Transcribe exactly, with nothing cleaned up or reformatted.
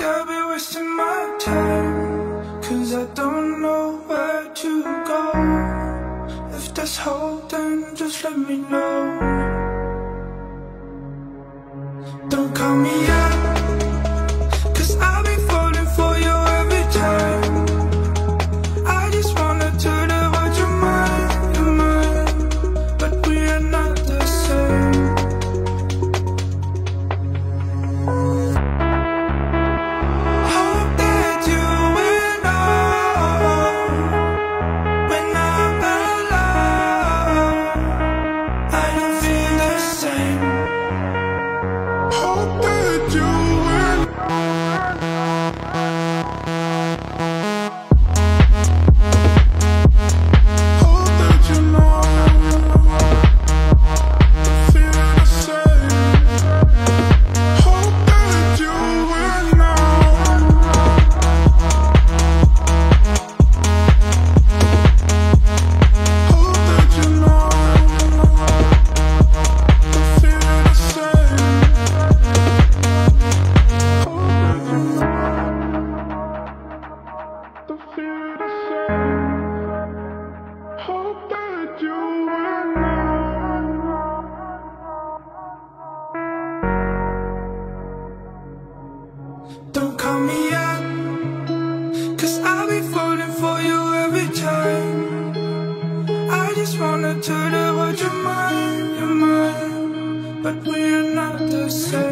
I've been wasting my time, cause I don't know where to go. If that's hope, then just let me know. Don't call me up, cause I've been falling for you every time. I just wanna turn about your mind, your mind, but we are not the same. Turn about your mind, your mind, but we're not the same.